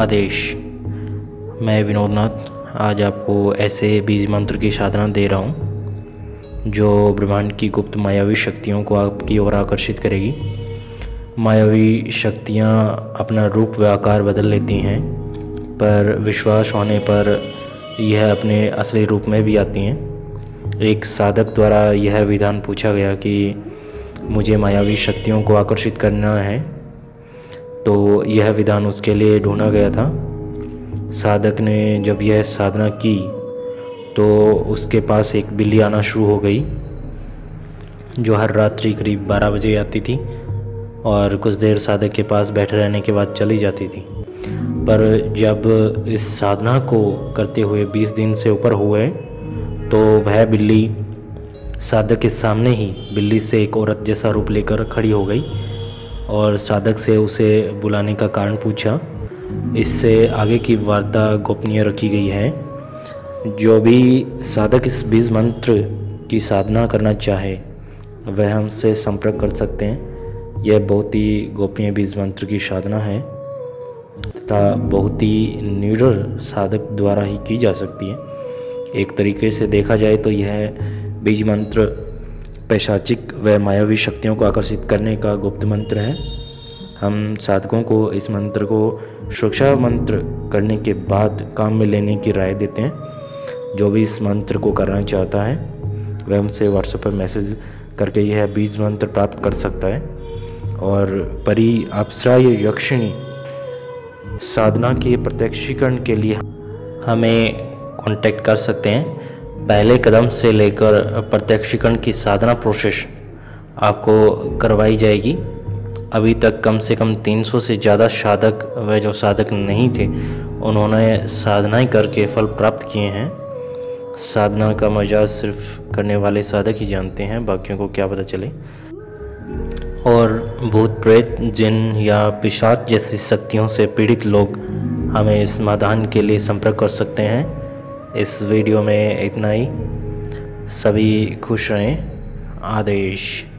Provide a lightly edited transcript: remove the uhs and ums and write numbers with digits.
आदेश। मैं विनोदनाथ आज आपको ऐसे बीज मंत्र की साधना दे रहा हूँ जो ब्रह्मांड की गुप्त मायावी शक्तियों को आपकी ओर आकर्षित करेगी। मायावी शक्तियाँ अपना रूप व आकार बदल लेती हैं, पर विश्वास होने पर यह अपने असली रूप में भी आती हैं। एक साधक द्वारा यह विधान पूछा गया कि मुझे मायावी शक्तियों को आकर्षित करना है, तो यह विधान उसके लिए ढूंढा गया था। साधक ने जब यह साधना की तो उसके पास एक बिल्ली आना शुरू हो गई जो हर रात्रि करीब 12 बजे आती थी और कुछ देर साधक के पास बैठे रहने के बाद चली जाती थी। पर जब इस साधना को करते हुए 20 दिन से ऊपर हुए तो वह बिल्ली साधक के सामने ही बिल्ली से एक औरत जैसा रूप लेकर खड़ी हो गई और साधक से उसे बुलाने का कारण पूछा। इससे आगे की वार्ता गोपनीय रखी गई है। जो भी साधक इस बीज मंत्र की साधना करना चाहे वह हमसे संपर्क कर सकते हैं। यह बहुत ही गोपनीय बीज मंत्र की साधना है तथा बहुत ही निडर साधक द्वारा ही की जा सकती है। एक तरीके से देखा जाए तो यह बीज मंत्र पैशाचिक व मायावी शक्तियों को आकर्षित करने का गुप्त मंत्र है। हम साधकों को इस मंत्र को शिक्षा मंत्र करने के बाद काम में लेने की राय देते हैं। जो भी इस मंत्र को करना चाहता है वह हमसे व्हाट्सएप पर मैसेज करके यह बीज मंत्र प्राप्त कर सकता है। और परी अप्सरा यक्षिणी साधना के प्रत्यक्षीकरण के लिए हमें कांटेक्ट कर सकते हैं। पहले कदम से लेकर प्रत्यक्षीकरण की साधना प्रोसेस आपको करवाई जाएगी। अभी तक कम से कम 300 से ज़्यादा साधक व जो साधक नहीं थे उन्होंने साधनाएं करके फल प्राप्त किए हैं। साधना का मजा सिर्फ करने वाले साधक ही जानते हैं, बाकियों को क्या पता चले। और भूत प्रेत जिन या पिशाच जैसी शक्तियों से पीड़ित लोग हमें समाधान के लिए संपर्क कर सकते हैं। इस वीडियो में इतना ही। सभी खुश रहें। आदेश।